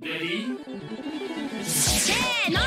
Ready? せーの！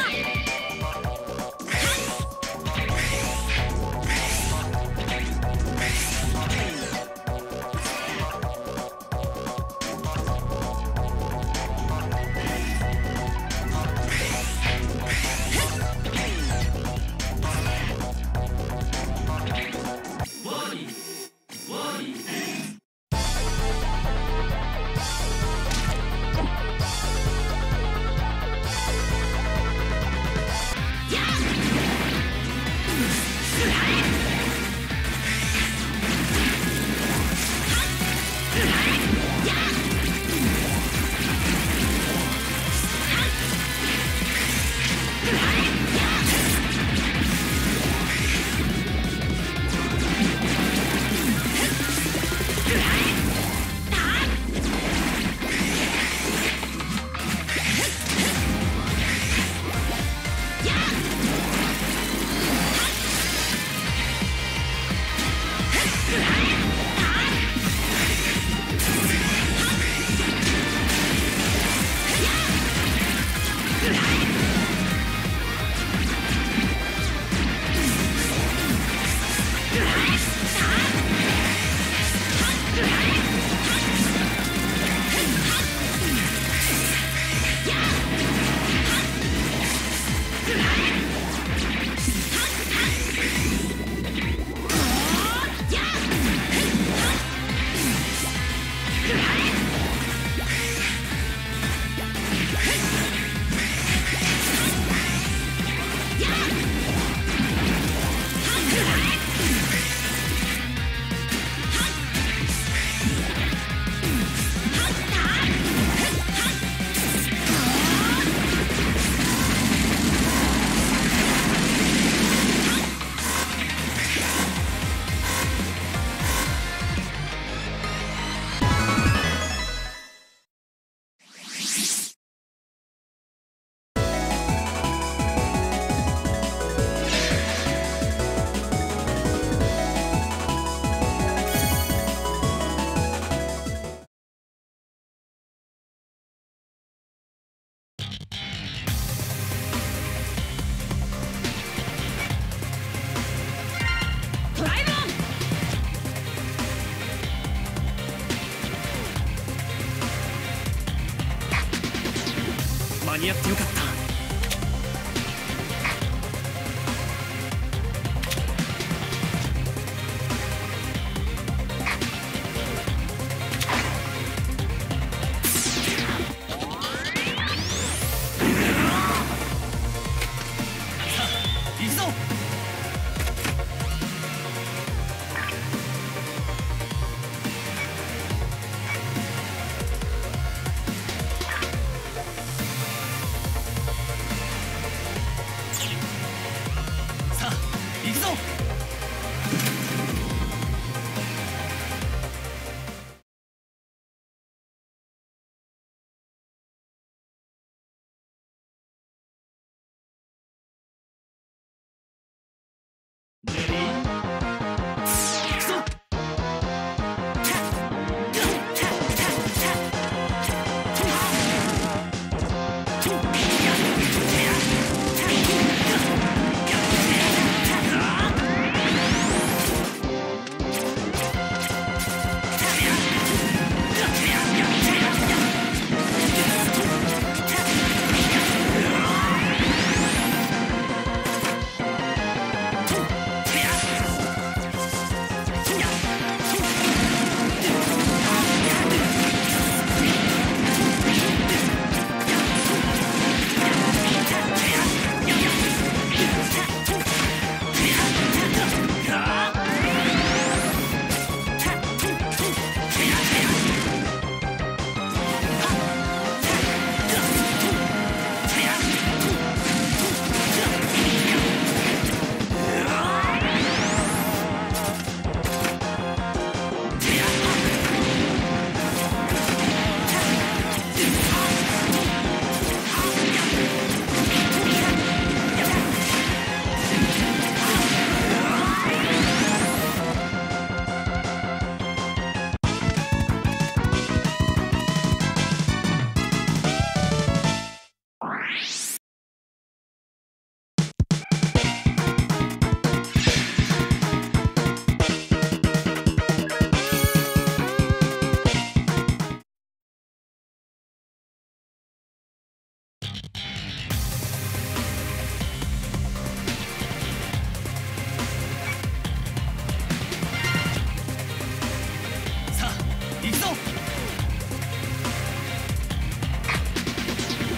間に合ってよかった。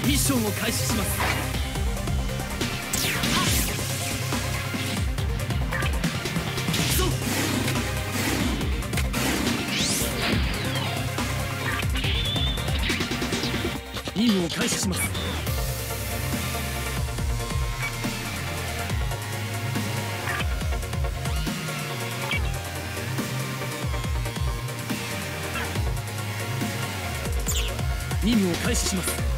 ミッションを開始します。任務を開始します。任務を開始します。